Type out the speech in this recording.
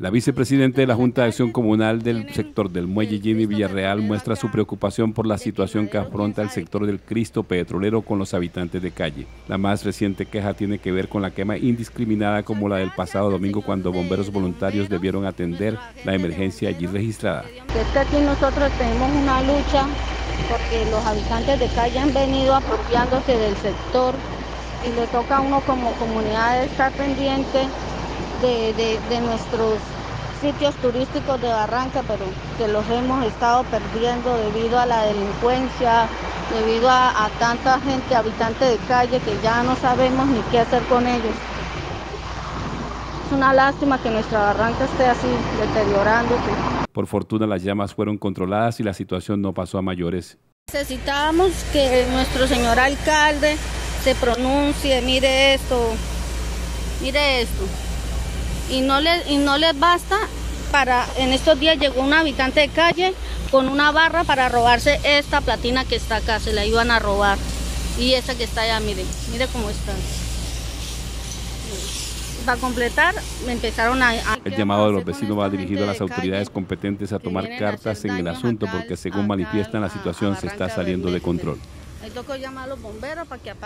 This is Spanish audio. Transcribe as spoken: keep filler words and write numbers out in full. La vicepresidenta de la Junta de Acción Comunal del sector del Muelle, Jimmy Villarreal, muestra su preocupación por la situación que afronta el sector del Cristo Petrolero con los habitantes de calle. La más reciente queja tiene que ver con la quema indiscriminada como la del pasado domingo, cuando bomberos voluntarios debieron atender la emergencia allí registrada. Es que aquí nosotros tenemos una lucha porque los habitantes de calle han venido apropiándose del sector y le toca a uno como comunidad estar pendiente De, de, de nuestros sitios turísticos de Barranca, pero que los hemos estado perdiendo debido a la delincuencia, debido a, a tanta gente, habitante de calle, que ya no sabemos ni qué hacer con ellos. Es una lástima que nuestra Barranca esté así, deteriorándose. Por fortuna las llamas fueron controladas y la situación no pasó a mayores. Necesitábamos que nuestro señor alcalde se pronuncie, mire esto, mire esto. Y no, les, y no les basta. Para en estos días llegó un habitante de calle con una barra para robarse esta platina que está acá, se la iban a robar, y esa que está allá, mire, mire cómo está. Para completar, me empezaron a... a el llamado de los vecinos va dirigido a las autoridades competentes a tomar cartas en el asunto, porque según manifiestan la situación se está saliendo de control. Me tocó llamar a los bomberos para que